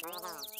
Magnificent.